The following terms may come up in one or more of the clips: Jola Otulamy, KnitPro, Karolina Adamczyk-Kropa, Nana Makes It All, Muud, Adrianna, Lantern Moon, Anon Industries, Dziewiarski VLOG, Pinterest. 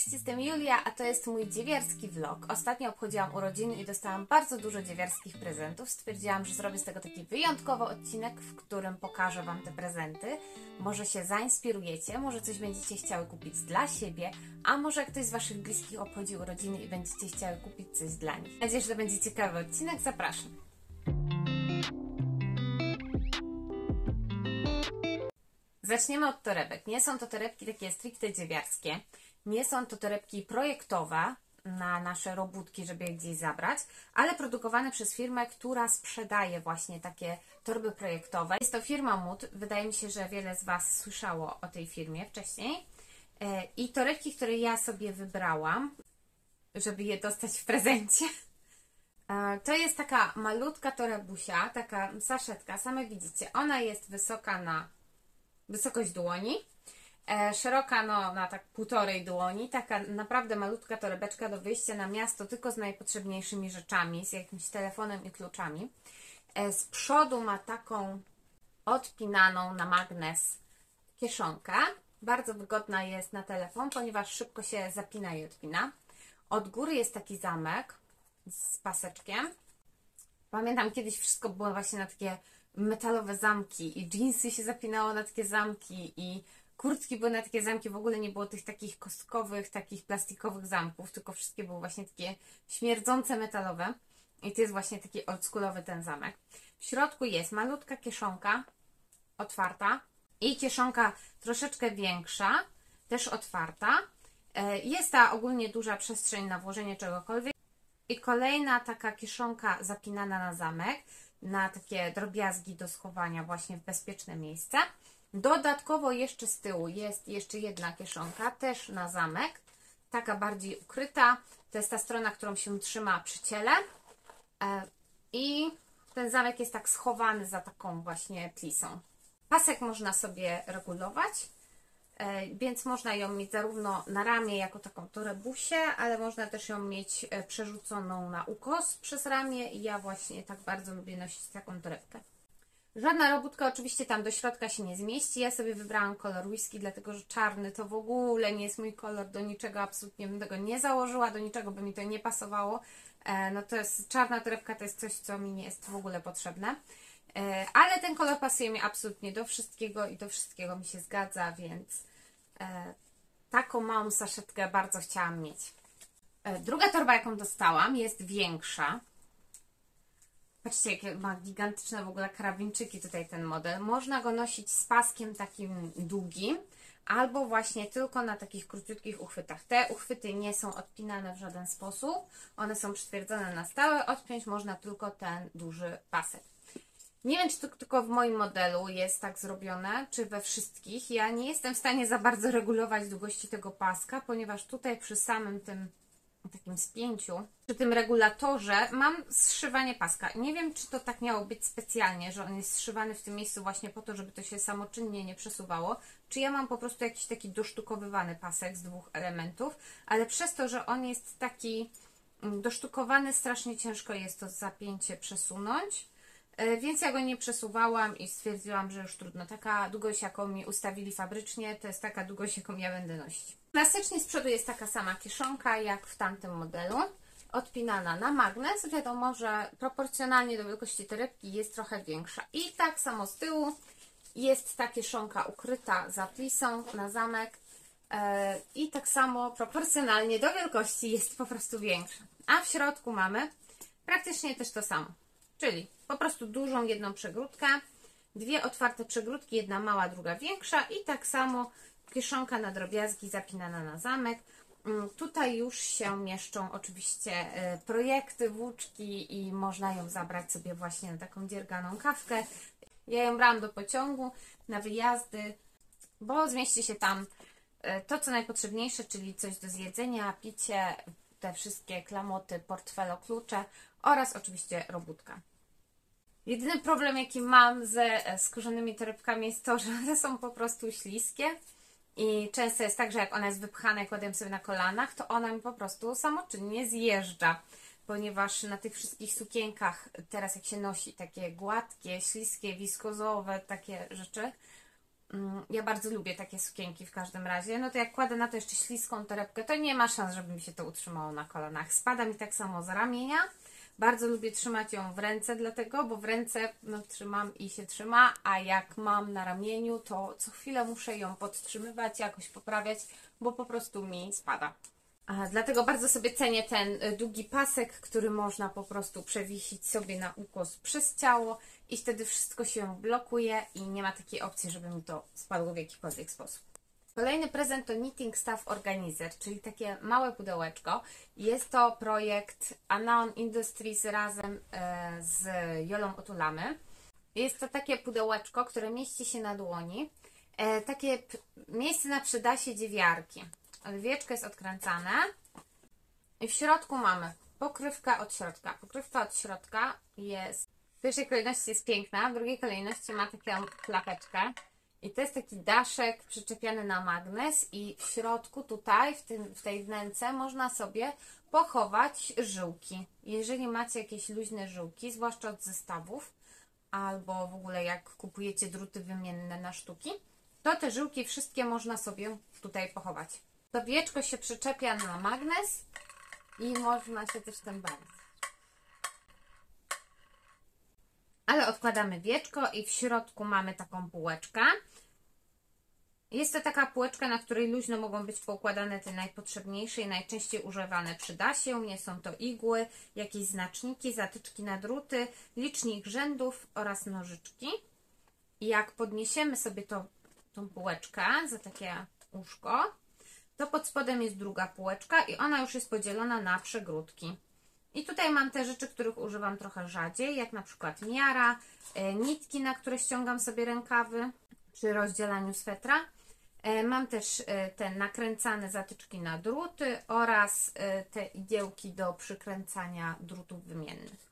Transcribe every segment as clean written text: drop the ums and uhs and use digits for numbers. Cześć, jestem Julia, a to jest mój dziewiarski vlog. Ostatnio obchodziłam urodziny i dostałam bardzo dużo dziewiarskich prezentów. Stwierdziłam, że zrobię z tego taki wyjątkowy odcinek, w którym pokażę Wam te prezenty. Może się zainspirujecie, może coś będziecie chciały kupić dla siebie, a może ktoś z Waszych bliskich obchodzi urodziny i będziecie chciały kupić coś dla nich. Mam nadzieję, że to będzie ciekawy odcinek. Zapraszam! Zaczniemy od torebek. Nie są to torebki takie stricte dziewiarskie. Nie są to torebki projektowe na nasze robótki, żeby je gdzieś zabrać, ale produkowane przez firmę, która sprzedaje właśnie takie torby projektowe. Jest to firma Muud. Wydaje mi się, że wiele z Was słyszało o tej firmie wcześniej. I torebki, które ja sobie wybrałam, żeby je dostać w prezencie, to jest taka malutka torebusia, taka saszetka. Same widzicie, ona jest wysoka na wysokość dłoni, szeroka na tak półtorej dłoni, taka naprawdę malutka torebeczka do wyjścia na miasto tylko z najpotrzebniejszymi rzeczami, z jakimś telefonem i kluczami. Z przodu ma taką odpinaną na magnes kieszonkę, bardzo wygodna jest na telefon, ponieważ szybko się zapina i odpina. Od góry jest taki zamek z paseczkiem. Pamiętam, kiedyś wszystko było właśnie na takie metalowe zamki i dżinsy się zapinało na takie zamki i kurtki były na takie zamki, w ogóle nie było tych takich kostkowych, takich plastikowych zamków, tylko wszystkie były właśnie takie śmierdzące metalowe i to jest właśnie taki oldschoolowy ten zamek. W środku jest malutka kieszonka otwarta i kieszonka troszeczkę większa, też otwarta. Jest ta ogólnie duża przestrzeń na włożenie czegokolwiek i kolejna taka kieszonka zapinana na zamek, na takie drobiazgi do schowania właśnie w bezpieczne miejsce. Dodatkowo jeszcze z tyłu jest jeszcze jedna kieszonka, też na zamek, taka bardziej ukryta. To jest ta strona, którą się trzyma przy ciele i ten zamek jest tak schowany za taką właśnie plisą. Pasek można sobie regulować, więc można ją mieć zarówno na ramię jako taką torebusię, ale można też ją mieć przerzuconą na ukos przez ramię i ja właśnie tak bardzo lubię nosić taką torebkę. Żadna robótka oczywiście tam do środka się nie zmieści. Ja sobie wybrałam kolor whisky, dlatego że czarny to w ogóle nie jest mój kolor, do niczego absolutnie bym tego nie założyła, do niczego by mi to nie pasowało. No to jest czarna torebka, to jest coś, co mi nie jest w ogóle potrzebne. Ale ten kolor pasuje mi absolutnie do wszystkiego i do wszystkiego mi się zgadza, więc taką małą saszetkę bardzo chciałam mieć. Druga torba, jaką dostałam, jest większa. Patrzcie, jakie ma gigantyczne w ogóle karabinczyki tutaj ten model. Można go nosić z paskiem takim długim albo właśnie tylko na takich króciutkich uchwytach. Te uchwyty nie są odpinane w żaden sposób. One są przytwierdzone na stałe. Odpiąć można tylko ten duży pasek. Nie wiem, czy to tylko w moim modelu jest tak zrobione, czy we wszystkich. Ja nie jestem w stanie za bardzo regulować długości tego paska, ponieważ tutaj przy samym tym takim spięciu, przy tym regulatorze mam zszywanie paska. Nie wiem, czy to tak miało być specjalnie, że on jest zszywany w tym miejscu właśnie po to, żeby to się samoczynnie nie przesuwało. Czy ja mam po prostu jakiś taki dosztukowywany pasek z dwóch elementów, ale przez to, że on jest taki dosztukowany, strasznie ciężko jest to zapięcie przesunąć. Więc ja go nie przesuwałam i stwierdziłam, że już trudno. Taka długość, jaką mi ustawili fabrycznie, to jest taka długość, jaką ja będę nosić. Klasycznie z przodu jest taka sama kieszonka, jak w tamtym modelu. Odpinana na magnes. Wiadomo, że proporcjonalnie do wielkości torebki jest trochę większa. I tak samo z tyłu jest ta kieszonka ukryta za plisą na zamek. I tak samo proporcjonalnie do wielkości jest po prostu większa. A w środku mamy praktycznie też to samo. Czyli po prostu dużą jedną przegródkę, dwie otwarte przegródki, jedna mała, druga większa i tak samo kieszonka na drobiazgi zapinana na zamek. Tutaj już się mieszczą oczywiście projekty, włóczki i można ją zabrać sobie właśnie na taką dzierganą kawkę. Ja ją brałam do pociągu, na wyjazdy, bo zmieści się tam to, co najpotrzebniejsze, czyli coś do zjedzenia, picie, te wszystkie klamoty, portfelo, klucze oraz oczywiście robótka. Jedyny problem, jaki mam ze skórzanymi torebkami, jest to, że one są po prostu śliskie i często jest tak, że jak ona jest wypchana i kładę ją sobie na kolanach, to ona mi po prostu samoczynnie zjeżdża, ponieważ na tych wszystkich sukienkach teraz jak się nosi takie gładkie, śliskie, wiskozowe, takie rzeczy, Ja bardzo lubię takie sukienki w każdym razie. No to jak kładę na to jeszcze śliską torebkę, to nie ma szans, żeby mi się to utrzymało na kolanach. Spada mi tak samo z ramienia. Bardzo lubię trzymać ją w ręce dlatego, bo w ręce no, trzymam i się trzyma, a jak mam na ramieniu, to co chwilę muszę ją podtrzymywać, jakoś poprawiać, bo po prostu mi spada. Dlatego bardzo sobie cenię ten długi pasek, który można po prostu przewiesić sobie na ukos przez ciało i wtedy wszystko się blokuje i nie ma takiej opcji, żeby mi to spadło w jakikolwiek sposób. Kolejny prezent to Knitting Staff Organizer, czyli takie małe pudełeczko. Jest to projekt Anon Industries razem z Jolą Otulamy. Jest to takie pudełeczko, które mieści się na dłoni. Takie miejsce na przydasie dziewiarki. Wieczko jest odkręcane i w środku mamy pokrywkę od środka. Pokrywka od środka jest, w pierwszej kolejności jest piękna, w drugiej kolejności ma taką klapeczkę i to jest taki daszek przyczepiany na magnes i w środku tutaj, w tej wnęce można sobie pochować żyłki. Jeżeli macie jakieś luźne żyłki, zwłaszcza od zestawów albo w ogóle jak kupujecie druty wymienne na sztuki, to te żyłki wszystkie można sobie tutaj pochować. To wieczko się przyczepia na magnes i można się też tym bawić. Ale odkładamy wieczko i w środku mamy taką półeczkę. Jest to taka półeczka, na której luźno mogą być poukładane te najpotrzebniejsze i najczęściej używane przydasie. U mnie są to igły, jakieś znaczniki, zatyczki na druty, licznik rzędów oraz nożyczki. I jak podniesiemy sobie tą półeczkę za takie uszko, to pod spodem jest druga półeczka i ona już jest podzielona na przegródki. I tutaj mam te rzeczy, których używam trochę rzadziej, jak na przykład miara, nitki, na które ściągam sobie rękawy przy rozdzielaniu swetra. Mam też te nakręcane zatyczki na druty oraz te igiełki do przykręcania drutów wymiennych.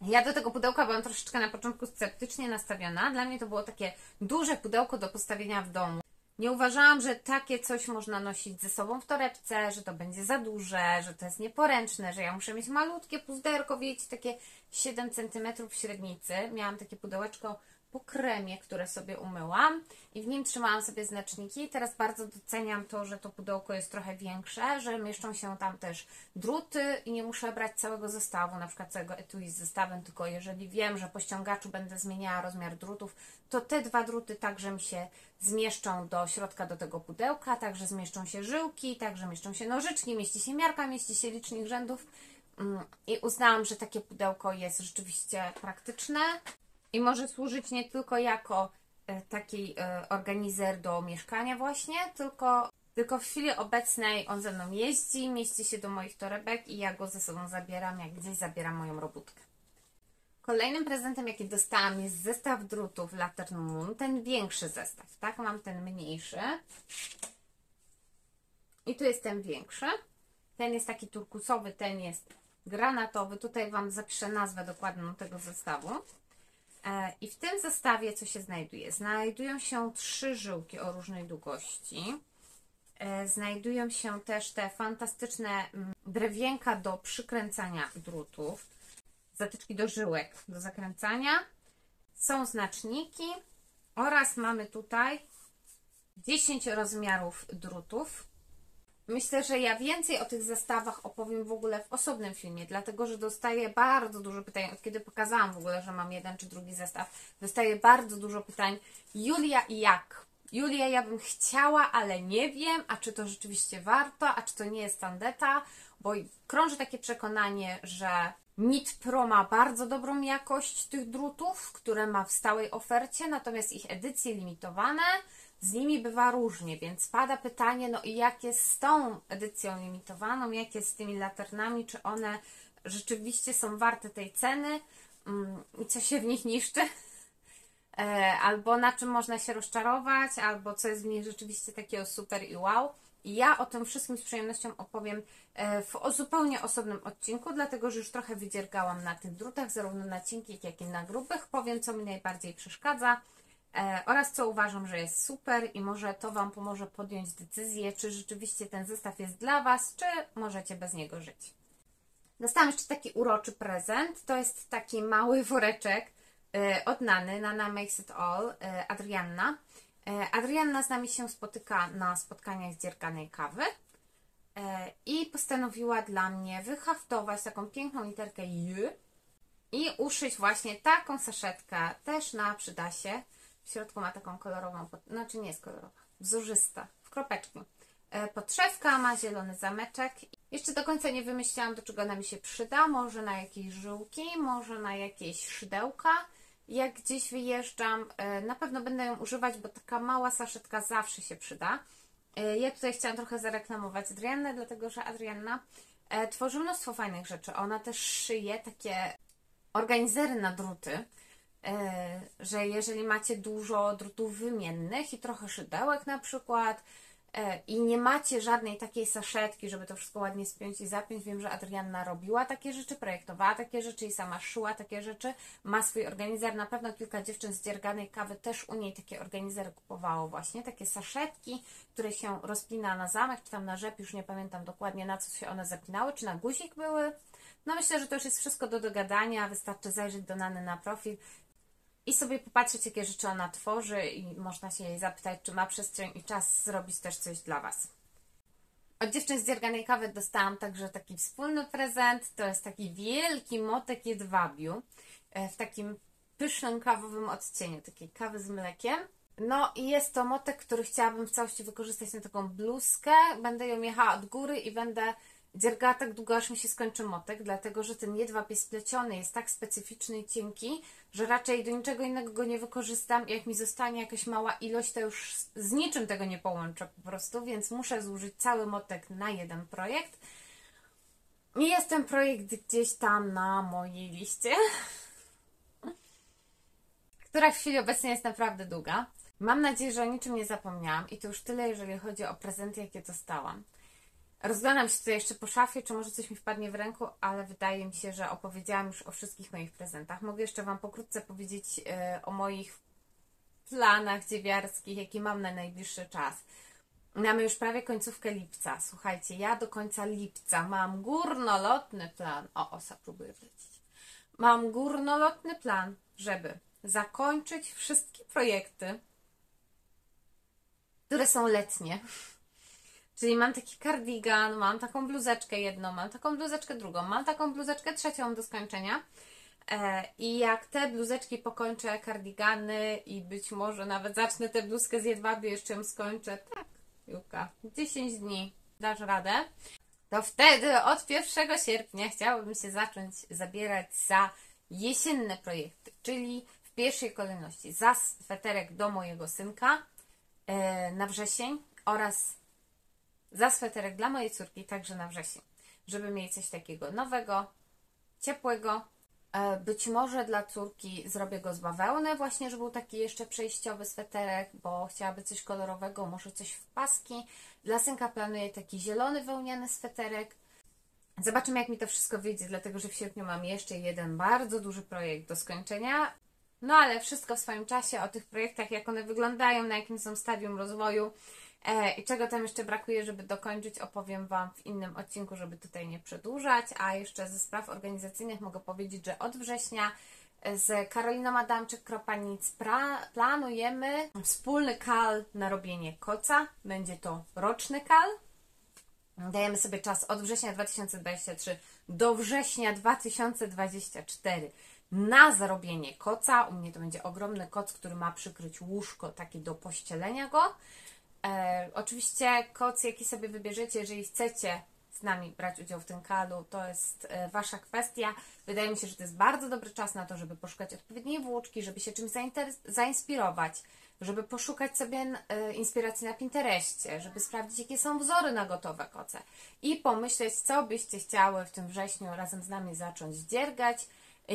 Ja do tego pudełka byłam troszeczkę na początku sceptycznie nastawiona. Dla mnie to było takie duże pudełko do postawienia w domu. Nie uważałam, że takie coś można nosić ze sobą w torebce, że to będzie za duże, że to jest nieporęczne, że ja muszę mieć malutkie puzderko, wiecie, takie 7 cm średnicy. Miałam takie pudełeczko po kremie, które sobie umyłam i w nim trzymałam sobie znaczniki. Teraz bardzo doceniam to, że to pudełko jest trochę większe, że mieszczą się tam też druty i nie muszę brać całego zestawu, na przykład całego etui z zestawem, tylko jeżeli wiem, że po ściągaczu będę zmieniała rozmiar drutów, to te dwa druty także mi się zmieszczą do środka, do tego pudełka, także zmieszczą się żyłki, także mieszczą się nożyczki, mieści się miarka, mieści się licznik rzędów i uznałam, że takie pudełko jest rzeczywiście praktyczne. I może służyć nie tylko jako taki organizer do mieszkania właśnie, tylko w chwili obecnej on ze mną jeździ, mieści się do moich torebek i ja go ze sobą zabieram, jak gdzieś zabieram moją robótkę. Kolejnym prezentem, jaki dostałam, jest zestaw drutów Lantern Moon, ten większy zestaw, tak? Mam ten mniejszy i tu jest ten większy, ten jest taki turkusowy, ten jest granatowy, tutaj Wam zapiszę nazwę dokładną tego zestawu. I w tym zestawie, co się znajduje? Znajdują się 3 żyłki o różnej długości. Znajdują się też te fantastyczne drewienka do przykręcania drutów. Zatyczki do żyłek do zakręcania. Są znaczniki oraz mamy tutaj 10 rozmiarów drutów. Myślę, że ja więcej o tych zestawach opowiem w ogóle w osobnym filmie, dlatego że dostaję bardzo dużo pytań, od kiedy pokazałam w ogóle, że mam jeden czy drugi zestaw, dostaję bardzo dużo pytań. Julia i jak? Julia, ja bym chciała, ale nie wiem, a czy to rzeczywiście warto, a czy to nie jest tandeta, bo krąży takie przekonanie, że KnitPro ma bardzo dobrą jakość tych drutów, które ma w stałej ofercie, natomiast ich edycje limitowane, z nimi bywa różnie, więc pada pytanie, no i jak jest z tą edycją limitowaną, jak jest z tymi laternami, czy one rzeczywiście są warte tej ceny i co się w nich niszczy, albo na czym można się rozczarować, albo co jest w nich rzeczywiście takiego super i wow. I ja o tym wszystkim z przyjemnością opowiem w zupełnie osobnym odcinku, dlatego że już trochę wydziergałam na tych drutach, zarówno na cienkich, jak i na grubych. Powiem, co mi najbardziej przeszkadza oraz co uważam, że jest super i może to Wam pomoże podjąć decyzję, czy rzeczywiście ten zestaw jest dla Was, czy możecie bez niego żyć. Dostałam jeszcze taki uroczy prezent, to jest taki mały woreczek od Nany, Nana Makes It All, Adrianna. Adrianna z nami się spotyka na spotkaniach Dziewiarskiej Kawy i postanowiła dla mnie wyhaftować taką piękną literkę J i uszyć właśnie taką saszetkę, też na przydasie. W środku ma taką kolorową, znaczy nie jest kolorowa, wzórzysta, w kropeczki. Podszewka, ma zielony zameczek. Jeszcze do końca nie wymyśliłam, do czego ona mi się przyda. Może na jakieś żyłki, może na jakieś szydełka. Jak gdzieś wyjeżdżam, na pewno będę ją używać, bo taka mała saszetka zawsze się przyda. Ja tutaj chciałam trochę zareklamować Adriannę, dlatego że Adrianna tworzy mnóstwo fajnych rzeczy. Ona też szyje takie organizery na druty, że jeżeli macie dużo drutów wymiennych i trochę szydełek na przykład i nie macie żadnej takiej saszetki, żeby to wszystko ładnie spiąć i zapiąć, wiem, że Adrianna robiła takie rzeczy, projektowała takie rzeczy i sama szyła takie rzeczy, ma swój organizer, na pewno kilka dziewczyn z Dziewiarskiej Kawy też u niej takie organizery kupowało właśnie, takie saszetki, które się rozpina na zamek, czy tam na rzep, już nie pamiętam dokładnie, na co się one zapinały, czy na guzik były. No myślę, że to już jest wszystko do dogadania, wystarczy zajrzeć do Nany na profil i sobie popatrzeć, jakie rzeczy ona tworzy i można się jej zapytać, czy ma przestrzeń i czas zrobić też coś dla Was. Od dziewczyn z Dziewiarskiej Kawy dostałam także taki wspólny prezent. To jest taki wielki motek jedwabiu w takim pysznym kawowym odcieniu, takiej kawy z mlekiem. No i jest to motek, który chciałabym w całości wykorzystać na taką bluzkę. Będę ją jechała od góry i będę dziergała tak długo, aż mi się skończy motek, dlatego że ten jedwab jest pleciony, jest tak specyficzny i cienki, że raczej do niczego innego go nie wykorzystam. Jak mi zostanie jakaś mała ilość, to już z niczym tego nie połączę po prostu, więc muszę zużyć cały motek na jeden projekt. I jest ten projekt gdzieś tam na mojej liście, która w chwili obecnej jest naprawdę długa. Mam nadzieję, że o niczym nie zapomniałam i to już tyle, jeżeli chodzi o prezenty, jakie dostałam. Rozglądam się tutaj jeszcze po szafie, czy może coś mi wpadnie w ręku, ale wydaje mi się, że opowiedziałam już o wszystkich moich prezentach. Mogę jeszcze Wam pokrótce powiedzieć o moich planach dziewiarskich, jakie mam na najbliższy czas. Mamy już prawie końcówkę lipca. Słuchajcie, ja do końca lipca mam górnolotny plan. O, osa próbuję wlecieć. Mam górnolotny plan, żeby zakończyć wszystkie projekty, które są letnie. Czyli mam taki kardigan, mam taką bluzeczkę jedną, mam taką bluzeczkę drugą, mam taką bluzeczkę trzecią do skończenia. I jak te bluzeczki pokończę, kardigany i być może nawet zacznę tę bluzkę z jedwabiu, jeszcze ją skończę. Tak, Juka, 10 dni, dasz radę. To wtedy od 1 sierpnia chciałabym się zacząć zabierać za jesienne projekty. Czyli w pierwszej kolejności za sweterek do mojego synka na wrzesień oraz za sweterek dla mojej córki, także na wrzesień, żeby mieć coś takiego nowego, ciepłego. Być może dla córki zrobię go z bawełny właśnie, żeby był taki jeszcze przejściowy sweterek, bo chciałaby coś kolorowego, może coś w paski. Dla synka planuję taki zielony, wełniany sweterek. Zobaczymy, jak mi to wszystko wyjdzie, dlatego że w sierpniu mam jeszcze jeden bardzo duży projekt do skończenia. No ale wszystko w swoim czasie, o tych projektach, jak one wyglądają, na jakim są stadium rozwoju, i czego tam jeszcze brakuje, żeby dokończyć, opowiem Wam w innym odcinku, żeby tutaj nie przedłużać. A jeszcze ze spraw organizacyjnych mogę powiedzieć, że od września z Karoliną Adamczyk-Kropa planujemy wspólny kal na robienie koca. Będzie to roczny kal. Dajemy sobie czas od września 2023 do września 2024 na zarobienie koca. U mnie to będzie ogromny koc, który ma przykryć łóżko takie do pościelenia go. Oczywiście koc, jaki sobie wybierzecie, jeżeli chcecie z nami brać udział w tym kalu, to jest Wasza kwestia. Wydaje mi się, że to jest bardzo dobry czas na to, żeby poszukać odpowiedniej włóczki, żeby się czymś zainspirować, żeby poszukać sobie inspiracji na Pinterestie, żeby sprawdzić, jakie są wzory na gotowe koce i pomyśleć, co byście chciały w tym wrześniu razem z nami zacząć dziergać.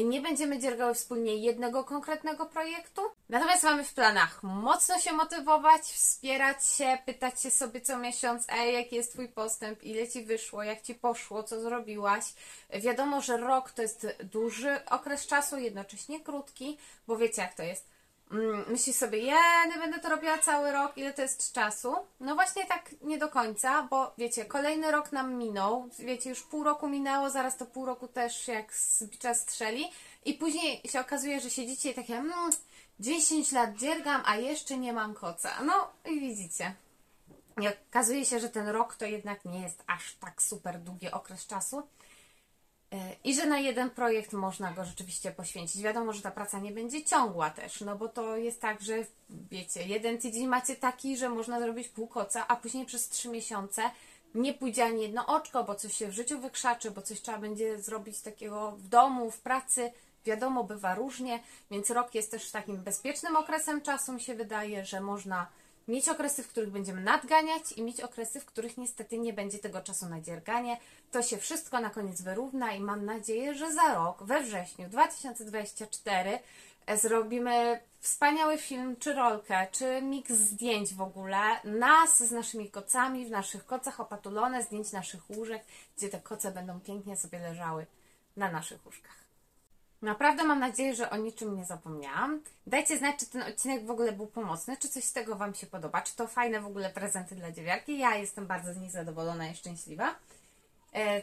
Nie będziemy dziergały wspólnie jednego konkretnego projektu, natomiast mamy w planach mocno się motywować, wspierać się, pytać się sobie co miesiąc, jaki jest Twój postęp, ile Ci wyszło, jak Ci poszło, co zrobiłaś. Wiadomo, że rok to jest duży okres czasu, jednocześnie krótki, bo wiecie jak to jest. Myślisz sobie, nie będę to robiła cały rok, ile to jest czasu? No właśnie tak nie do końca, bo wiecie, kolejny rok nam minął, wiecie, już pół roku minęło, zaraz to pół roku też jak z bicza strzeli I później się okazuje, że siedzicie i takie 10 lat dziergam, a jeszcze nie mam koca. No i widzicie. I okazuje się, że ten rok to jednak nie jest aż tak super długi okres czasu i że na jeden projekt można go rzeczywiście poświęcić. Wiadomo, że ta praca nie będzie ciągła też, no bo to jest tak, że wiecie, jeden tydzień macie taki, że można zrobić pół koca, a później przez 3 miesiące nie pójdzie ani jedno oczko, bo coś się w życiu wykrzaczy, bo coś trzeba będzie zrobić takiego w domu, w pracy. Wiadomo, bywa różnie, więc rok jest też takim bezpiecznym okresem czasu, mi się wydaje, że można mieć okresy, w których będziemy nadganiać i mieć okresy, w których niestety nie będzie tego czasu na dzierganie. To się wszystko na koniec wyrówna i mam nadzieję, że za rok, we wrześniu 2024 zrobimy wspaniały film, czy rolkę, czy miks zdjęć w ogóle, nas z naszymi kocami, w naszych kocach opatulone, zdjęć naszych łóżek, gdzie te koce będą pięknie sobie leżały na naszych łóżkach. Naprawdę mam nadzieję, że o niczym nie zapomniałam. Dajcie znać, czy ten odcinek w ogóle był pomocny, czy coś z tego Wam się podoba, czy to fajne w ogóle prezenty dla dziewiarki. Ja jestem bardzo z nich zadowolona i szczęśliwa.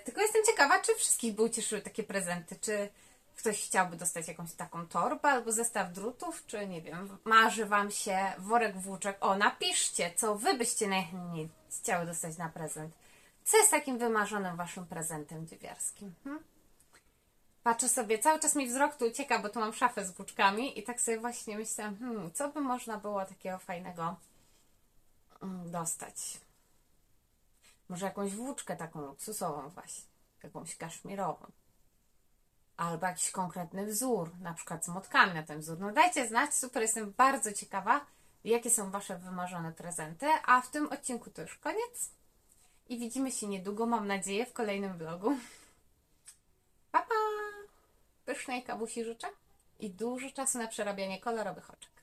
Tylko jestem ciekawa, czy wszystkich by ucieszyły takie prezenty, czy ktoś chciałby dostać jakąś taką torbę albo zestaw drutów, czy nie wiem, marzy Wam się worek włóczek. O, napiszcie, co Wy byście najchętniej chciały dostać na prezent. Co jest takim wymarzonym Waszym prezentem dziewiarskim? Patrzę sobie, cały czas mi wzrok tu ucieka, bo tu mam szafę z włóczkami i tak sobie właśnie myślę, co by można było takiego fajnego dostać. Może jakąś włóczkę taką luksusową właśnie, jakąś kaszmirową. Albo jakiś konkretny wzór, na przykład z motkami na ten wzór. No dajcie znać, super, jestem bardzo ciekawa, jakie są Wasze wymarzone prezenty, a w tym odcinku to już koniec. I widzimy się niedługo, mam nadzieję, w kolejnym vlogu. Pa, pa! Pysznej kawusi życzę i dużo czasu na przerabianie kolorowych oczek.